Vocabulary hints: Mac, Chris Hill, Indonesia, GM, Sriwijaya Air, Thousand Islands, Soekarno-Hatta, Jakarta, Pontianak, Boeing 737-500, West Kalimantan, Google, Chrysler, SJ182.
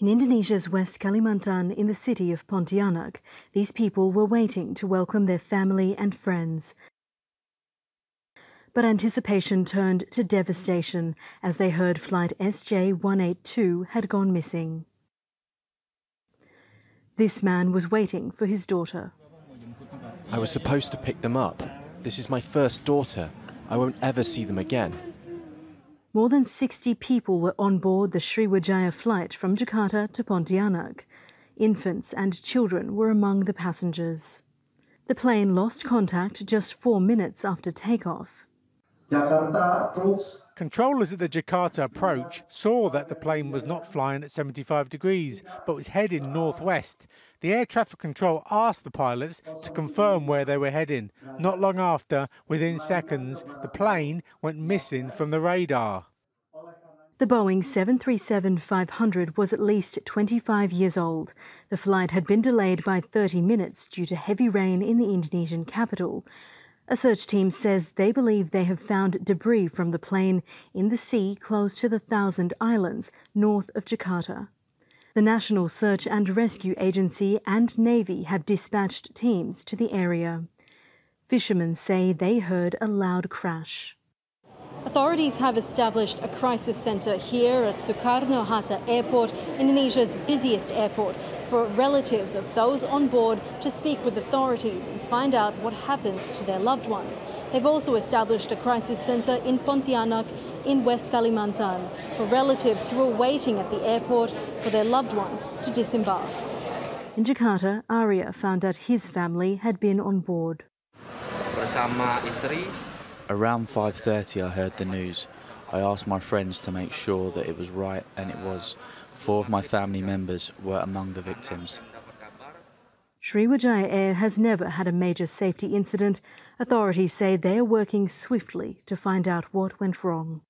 In Indonesia's West Kalimantan, in the city of Pontianak, these people were waiting to welcome their family and friends. But anticipation turned to devastation as they heard flight SJ182 had gone missing. This man was waiting for his daughter. I was supposed to pick them up. This is my first daughter. I won't ever see them again. More than 60 people were on board the Sriwijaya flight from Jakarta to Pontianak. Infants and children were among the passengers. The plane lost contact just 4 minutes after takeoff. Controllers at the Jakarta approach saw that the plane was not flying at 75 degrees, but was heading northwest. The air traffic control asked the pilots to confirm where they were heading. Not long after, within seconds, the plane went missing from the radar. The Boeing 737-500 was at least 25 years old. The flight had been delayed by 30 minutes due to heavy rain in the Indonesian capital. A search team says they believe they have found debris from the plane in the sea close to the Thousand Islands, north of Jakarta. The National Search and Rescue Agency and Navy have dispatched teams to the area. Fishermen say they heard a loud crash. Authorities have established a crisis centre here at Soekarno-Hatta Airport, Indonesia's busiest airport, for relatives of those on board to speak with authorities and find out what happened to their loved ones. They've also established a crisis centre in Pontianak in West Kalimantan for relatives who are waiting at the airport for their loved ones to disembark. In Jakarta, Arya found out his family had been on board. Around 5:30 I heard the news. I asked my friends to make sure that it was right, and it was. 4 of my family members were among the victims. Sriwijaya Air has never had a major safety incident. Authorities say they are working swiftly to find out what went wrong.